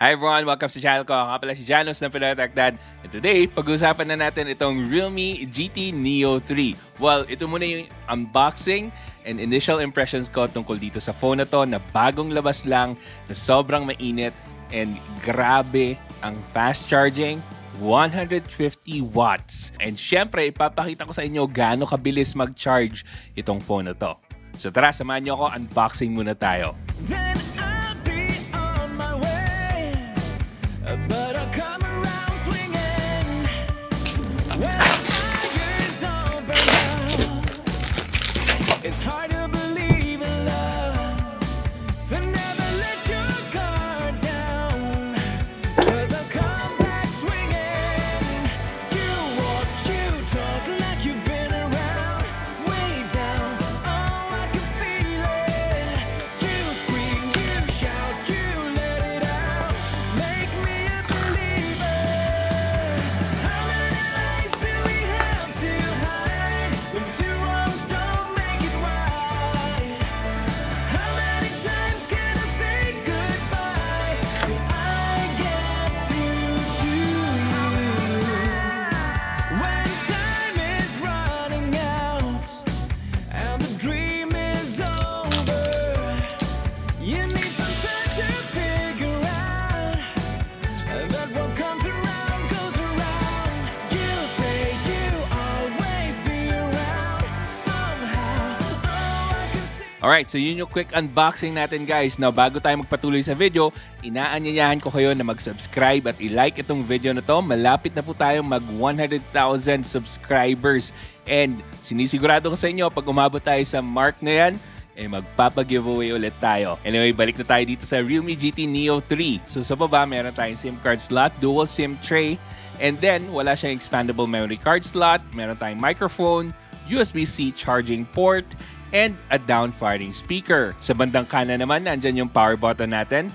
Hi everyone! Welcome sa channel ko. Ako nga pala si Janus ng Pinoy Techdad. And today, pag-uusapan na natin itong Realme GT Neo 3. Well, ito muna yung unboxing and initial impressions ko tungkol dito sa phone na to na bagong labas lang, na sobrang mainit, and grabe ang fast charging. 150 watts. And syempre, ipapakita ko sa inyo gaano kabilis mag-charge itong phone na to. So tara, samahan nyo ako. Unboxing muna tayo. But I'll come around swinging when the tiger's on burnout. It's hard to believe in love, so never let your guard down, 'cause I'll come back swinging. You walk, you talk like you've been around, way down, oh I can feel it. You scream, you shout, you let it out, make me. Alright, so yun yung quick unboxing natin guys. Now, bago tayo magpatuloy sa video, inaanyayahan ko kayo na mag-subscribe at i-like itong video na to. Malapit na po tayo mag 100,000 subscribers. And sinisigurado ko sa inyo, pag umabot tayo sa mark na yan, eh magpapag-giveaway ulit tayo. Anyway, balik na tayo dito sa Realme GT Neo 3. So sa baba, meron tayong SIM card slot, dual SIM tray. And then, wala siyang expandable memory card slot. Meron tayong microphone, USB-C charging port, and a down-firing speaker. Sa bandang kanan naman, nandyan yung power button natin.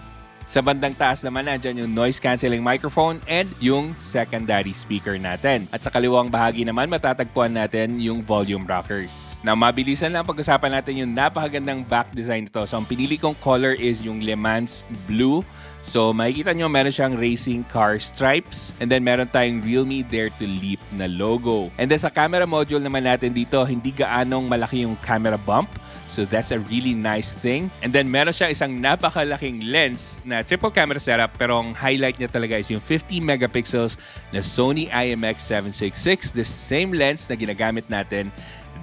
Sa bandang taas naman, nandyan yung noise-canceling microphone and yung secondary speaker natin. At sa kaliwang bahagi naman, matatagpuan natin yung volume rockers. Now, mabilisan lang pag-usapan natin yung napakagandang back design nito. So, ang pinili kong color is yung Le Mans Blue. So, makikita nyo, meron siyang racing car stripes. And then, meron tayong Realme Dare to Leap na logo. And then, sa camera module naman natin dito, hindi gaanong malaki yung camera bump. So that's a really nice thing. And then meron siya isang napakalaking lens na triple camera setup, pero ang highlight niya talaga is yung 50 megapixels na Sony IMX766, the same lens na ginagamit natin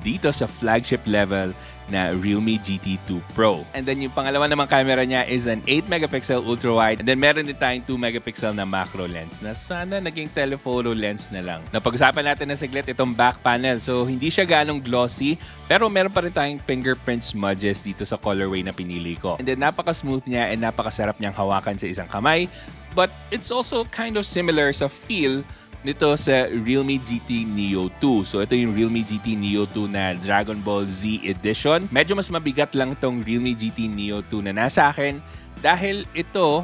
dito sa flagship level na Realme GT2 Pro. And then yung pangalawa namang camera niya is an 8 megapixel ultra-wide. And then meron din tayong 2 megapixel na macro lens na sana naging telephoto lens na lang. Napag-usapan natin na saglit itong back panel. So hindi siya ganong glossy, pero meron pa rin tayong fingerprint smudges dito sa colorway na pinili ko. And then napaka-smooth niya and napakasarap niyang hawakan sa isang kamay. But it's also kind of similar sa feel nito sa Realme GT Neo 2. So, ito yung Realme GT Neo 2 na Dragon Ball Z Edition. Medyo mas mabigat lang itong Realme GT Neo 2 na nasa akin dahil ito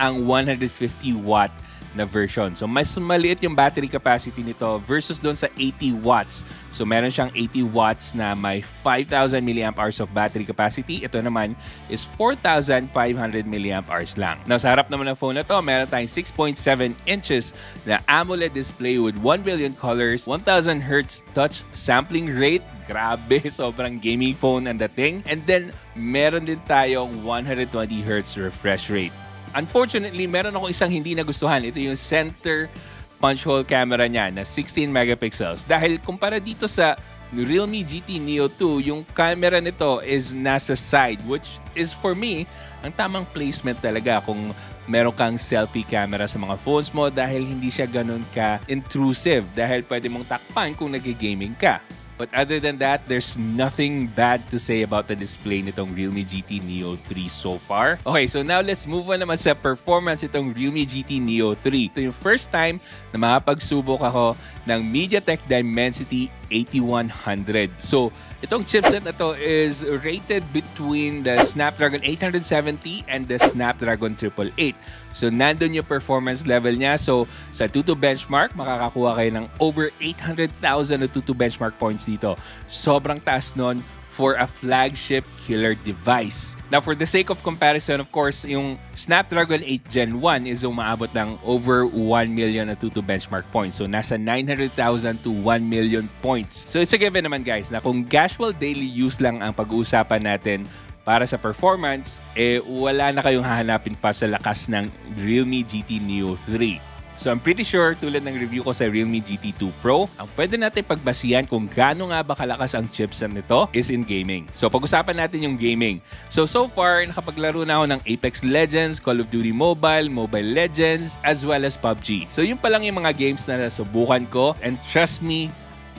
ang 150 watt na version. So, mas maliit yung battery capacity nito versus doon sa 80 watts. So, meron siyang 80 watts na may 5,000 mAh of battery capacity. Ito naman is 4,500 mAh lang. Now, sa harap naman ng phone na to, meron tayong 6.7 inches na AMOLED display with 1 billion colors, 1,000 Hz touch sampling rate. Grabe, sobrang gaming phone ang dating. And then, meron din tayong 120 Hz refresh rate. Unfortunately, meron ako isang hindi nagustuhan. Ito yung center punch hole camera niya na 16 megapixels. Dahil kumpara dito sa Realme GT Neo 2, yung camera nito is nasa side, which is for me, ang tamang placement talaga kung meron kang selfie camera sa mga phones mo dahil hindi siya ganun ka-intrusive dahil pwede mong takpan kung nag-gaming ka. But other than that, there's nothing bad to say about the display nitong Realme GT Neo 3 so far. Okay, so now let's move on naman sa performance itong Realme GT Neo 3. Ito yung first time na makapagsubok ako ng MediaTek Dimensity 8100. So, itong chipset na to is rated between the Snapdragon 870 and the Snapdragon 888. So, nandun yung performance level niya. So, sa AnTuTu Benchmark, makakakuha kayo ng over 800,000 AnTuTu Benchmark points dito. Sobrang taas nun for a flagship killer device. Now, for the sake of comparison, of course, yung Snapdragon 8 Gen 1 is umaabot ng over 1 million AnTuTu benchmark points. So, nasa 900,000 to 1 million points. So, it's a given naman, guys, na kung casual daily use lang ang pag-uusapan natin para sa performance, eh, wala na kayong hahanapin pa sa lakas ng Realme GT Neo 3. So I'm pretty sure, tulad ng review ko sa Realme GT2 Pro, ang pwede natin pagbasihan kung gaano nga ba kalakas ang chips nito is in gaming. So pag-usapan natin yung gaming. So far, nakapaglaro na ako ng Apex Legends, Call of Duty Mobile, Mobile Legends, as well as PUBG. So yun pa lang yung mga games na nasubukan ko, and trust me,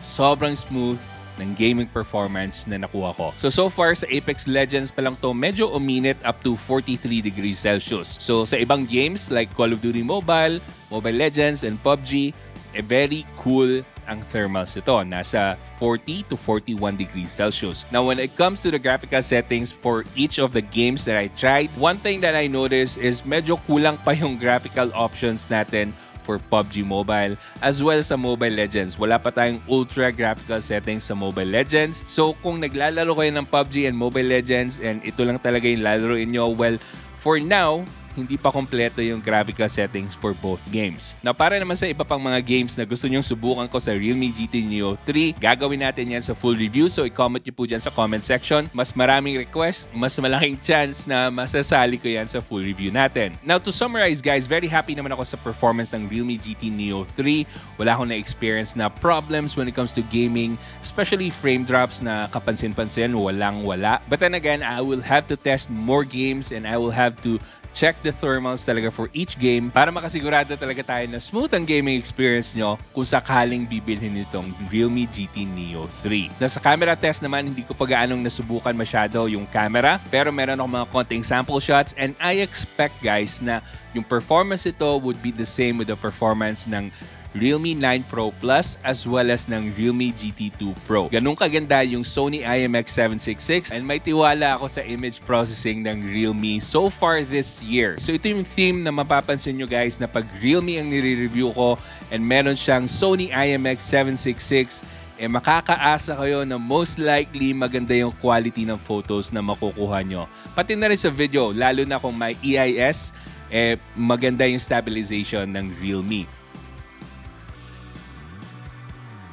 sobrang smooth ng gaming performance na nakuha ko. So far, sa Apex Legends pa lang to, medyo uminit up to 43 degrees Celsius. So, sa ibang games like Call of Duty Mobile, Mobile Legends, and PUBG, very cool ang thermals ito. Nasa 40 to 41 degrees Celsius. Now, when it comes to the graphical settings for each of the games that I tried, one thing that I noticed is medyo kulang pa yung graphical options natin for PUBG Mobile as well as sa Mobile Legends. Wala pa tayong ultra graphical settings sa Mobile Legends. So kung naglalaro kayo ng PUBG and Mobile Legends and ito lang talaga yung lalaroin nyo, well, for now, hindi pa kompleto yung graphical settings for both games. Now, para naman sa iba pang mga games na gusto nyong subukan ko sa Realme GT Neo 3, gagawin natin yan sa full review. So, i-comment nyo po dyan sa comment section. Mas maraming request, mas malaking chance na masasali ko yan sa full review natin. Now, to summarize guys, very happy naman ako sa performance ng Realme GT Neo 3. Wala akong na-experience na problems when it comes to gaming, especially frame drops na kapansin-pansin, walang-wala. But then again, I will have to test more games and I will have to check the thermals talaga for each game para makasigurado talaga tayo na smooth ang gaming experience nyo kung sakaling bibilhin nitong Realme GT Neo 3. Na sa camera test naman, hindi ko pa gaanong nasubukan masyado yung camera, pero meron akong mga konting sample shots and I expect guys na yung performance ito would be the same with the performance ng Realme 9 Pro Plus as well as ng Realme GT2 Pro. Ganun kaganda yung Sony IMX766 and may tiwala ako sa image processing ng Realme so far this year. So ito yung theme na mapapansin nyo guys na pag Realme ang nire-review ko and meron siyang Sony IMX766, eh makakaasa kayo na most likely maganda yung quality ng photos na makukuha nyo. Pati na rin sa video, lalo na kung may EIS, eh maganda yung stabilization ng Realme.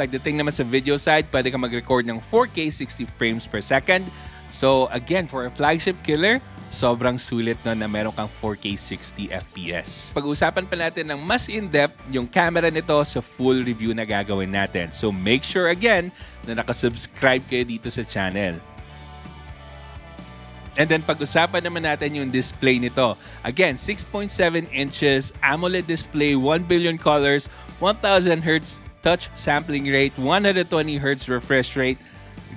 Pagdating naman sa video side, pwede ka mag-record ng 4K 60 frames per second. So again, for a flagship killer, sobrang sulit na meron kang 4K 60 FPS. Pag-usapan pa natin ng mas in-depth yung camera nito sa full review na gagawin natin. So make sure again na nakasubscribe kayo dito sa channel. And then pag-usapan naman natin yung display nito. Again, 6.7 inches, AMOLED display, 1 billion colors, 1,000 Hz, touch sampling rate, 120 Hz refresh rate.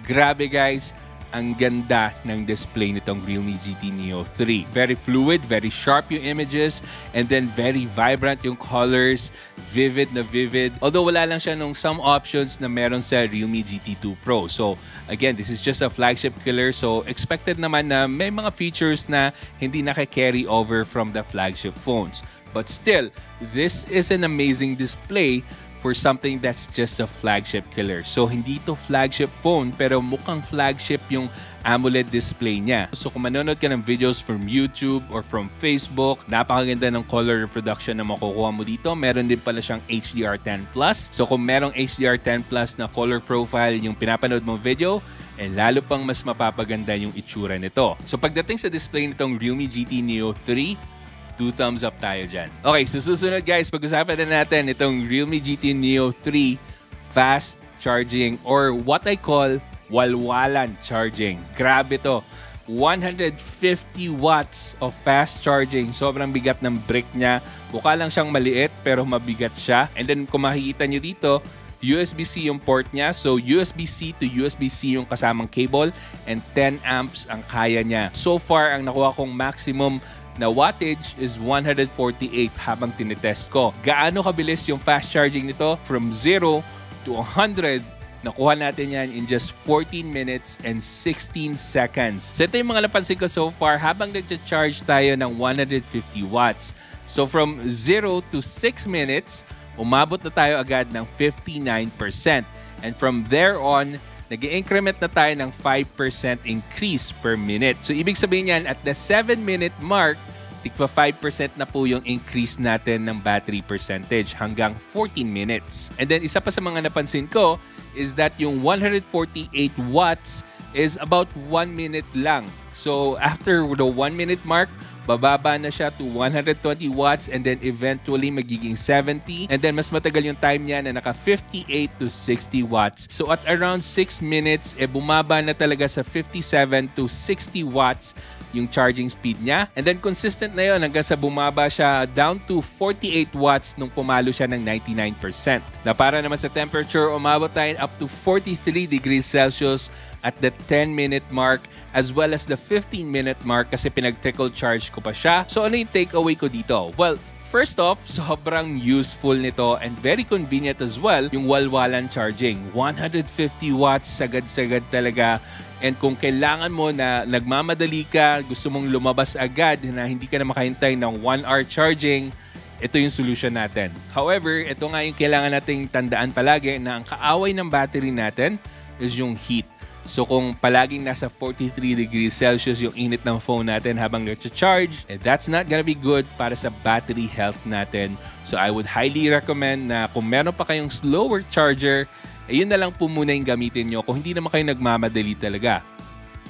Grabe guys, ang ganda ng display nitong Realme GT Neo 3. Very fluid, very sharp yung images, and then very vibrant yung colors, vivid na vivid. Although wala lang siya nung some options na meron sa Realme GT2 Pro. So again, this is just a flagship killer. So expected naman na may mga features na hindi naka-carry over from the flagship phones. But still, this is an amazing display for something that's just a flagship killer. So, hindi to flagship phone, pero mukhang flagship yung AMOLED display niya. So, kung manonood ka ng videos from YouTube or from Facebook, napakaganda ng color reproduction na makukuha mo dito. Meron din pala siyang HDR10+. So, kung merong HDR10+ na color profile yung pinapanood mong video, eh lalo pang mas mapapaganda yung itsura nito. So, pagdating sa display nitong Realme GT Neo 3, 2 thumbs up tayo dyan. Okay, so susunod guys, pag-usapan na natin itong Realme GT Neo 3 fast charging or what I call walwalan charging. Grabe to. 150 watts of fast charging. Sobrang bigat ng brick niya. Mukha lang siyang maliit pero mabigat siya. And then kung makikita nyo dito, USB-C yung port niya. So, USB-C to USB-C yung kasamang cable and 10 amps ang kaya niya. So far, ang nakuha kong maximum na wattage is 148 habang tinetest ko. Gaano kabilis yung fast charging nito? From 0 to 100, nakuha natin yan in just 14 minutes and 16 seconds. So ito yung mga napansin ko so far habang nag-charge tayo ng 150 watts. So from 0 to 6 minutes, umabot na tayo agad ng 59%. And from there on, nag-i-increment na tayo ng 5% increase per minute. So, ibig sabihin yan, at the 7-minute mark, tigpa 5% na po yung increase natin ng battery percentage hanggang 14 minutes. And then, isa pa sa mga napansin ko is that yung 148 watts is about 1 minute lang. So, after the 1-minute mark, bababa na siya to 120 watts and then eventually magiging 70. And then mas matagal yung time niya na naka 58 to 60 watts. So at around 6 minutes, bumaba na talaga sa 57 to 60 watts yung charging speed niya. And then consistent na yun hanggang sa bumaba siya down to 48 watts nung pumalo siya ng 99%. Na para naman sa temperature, umabot tayo up to 43 degrees Celsius at the 10-minute mark as well as the 15-minute mark kasi pinag-trickle charge ko pa siya. So ano yung takeaway ko dito? Well, first off, sobrang useful nito and very convenient as well yung walwalan charging. 150 watts, sagad-sagad talaga. And kung kailangan mo na nagmamadali ka, gusto mong lumabas agad na hindi ka na makahintay ng 1 hour charging, ito yung solution natin. However, ito nga yung kailangan nating tandaan palagi na ang kaaway ng battery natin is yung heat. So kung palaging nasa 43 degrees Celsius yung init ng phone natin habang nagcha-charge, that's not gonna be good para sa battery health natin. So I would highly recommend na kung meron pa kayong slower charger, ayun na lang po muna yung gamitin nyo kung hindi naman kayo nagmamadali talaga.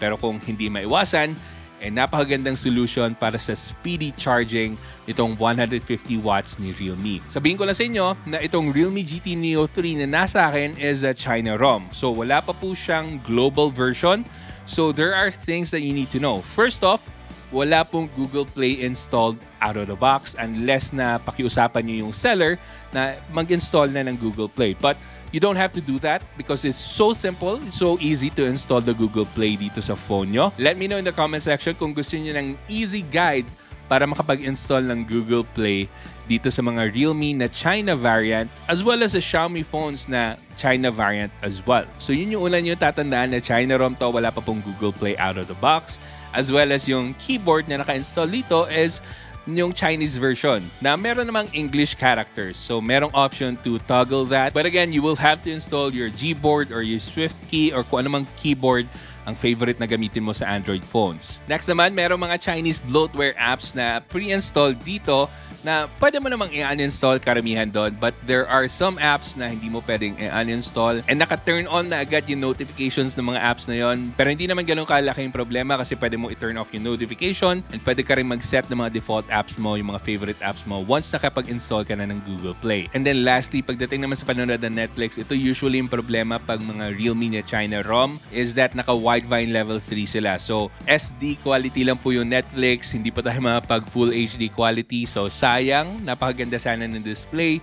Pero kung hindi maiwasan, napakagandang solution para sa speedy charging itong 150 watts ni Realme. Sabihin ko lang sa inyo na itong Realme GT Neo 3 na nasa akin is a China ROM. So wala pa po siyang global version. So there are things that you need to know. First off, wala pong Google Play installed out of the box unless na pakiusapan nyo yung seller na mag-install na ng Google Play. But you don't have to do that because it's so simple, it's so easy to install the Google Play dito sa phone nyo. Let me know in the comment section kung gusto nyo ng easy guide para makapag-install ng Google Play dito sa mga Realme na China variant as well as the Xiaomi phones na China variant as well. So yun yung una nyo tatandaan na China ROM to, wala pa pong Google Play out of the box. As well as yung keyboard na naka-install dito is yung Chinese version na meron namang English characters. So, merong option to toggle that. But again, you will have to install your Gboard or your SwiftKey or kung anumang keyboard ang favorite na gamitin mo sa Android phones. Next naman, merong mga Chinese bloatware apps na pre-installed dito na pwede mo namang i-uninstall karamihan doon. But there are some apps na hindi mo pwedeng i-uninstall and naka-turn on na agad yung notifications ng mga apps na yon. Pero hindi naman ganun kalaki yung problema kasi pwede mo i-turn off yung notification and pwede ka rin mag-set ng mga default apps mo, yung mga favorite apps mo once nakapag-install ka na ng Google Play. And then lastly, pagdating naman sa panonood ng Netflix, ito usually yung problema pag mga Realme na China ROM is that naka-Widevine level 3 sila. So SD quality lang po yung Netflix, hindi pa tayo mapag full HD quality. So sayang, napakaganda sana ng display.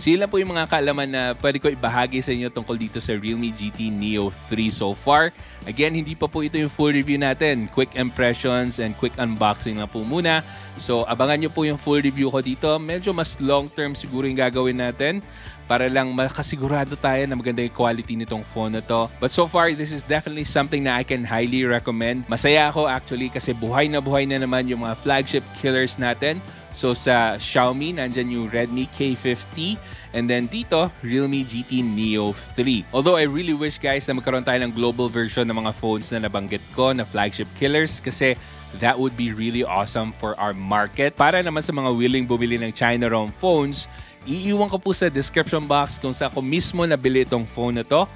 Sila po yung mga kaalaman na pwede ko ibahagi sa inyo tungkol dito sa Realme GT Neo 3 so far. Again, hindi pa po ito yung full review natin. Quick impressions and quick unboxing lang po muna. So, abangan nyo po yung full review ko dito. Medyo mas long term siguro yung gagawin natin para lang makasigurado tayo na maganda yung quality nitong phone na to. But so far, this is definitely something na I can highly recommend. Masaya ako actually kasi buhay na naman yung mga flagship killers natin. So sa Xiaomi, nandyan yung Redmi K50 and then dito, Realme GT Neo 3. Although I really wish guys na magkaroon tayo ng global version ng mga phones na nabanggit ko na flagship killers kasi that would be really awesome for our market. Para naman sa mga willing bumili ng China ROM phones, iiwan ko po sa description box kung saan ko mismo nabili itong phone na to.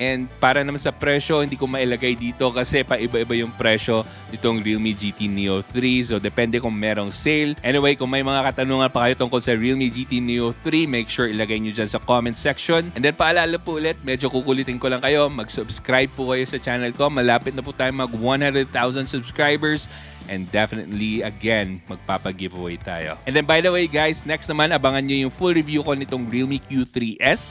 And para naman sa presyo, hindi ko mailagay dito kasi paiba-iba yung presyo nitong Realme GT Neo 3. So, depende kung merong sale. Anyway, kung may mga katanungan pa kayo tungkol sa Realme GT Neo 3, make sure ilagay nyo dyan sa comment section. And then, paalala po ulit, medyo kukulitin ko lang kayo. Mag-subscribe po kayo sa channel ko. Malapit na po tayo mag 100,000 subscribers. And definitely, again, magpapag-giveaway tayo. And then, by the way, guys, next naman, abangan nyo yung full review ko nitong Realme Q3S.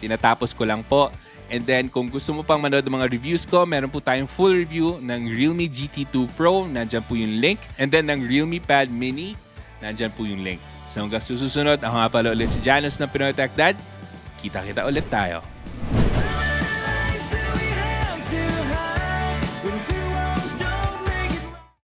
Tinatapos ko lang po. And then, kung gusto mo pang manood ng mga reviews ko, meron po tayong full review ng Realme GT2 Pro. Nandyan po yung link. And then, ng Realme Pad Mini. Nandyan po yung link. So, hanggang susunod, ako nga pala ulit si Janus ng Pinoy Techdad. Kita-kita ulit tayo.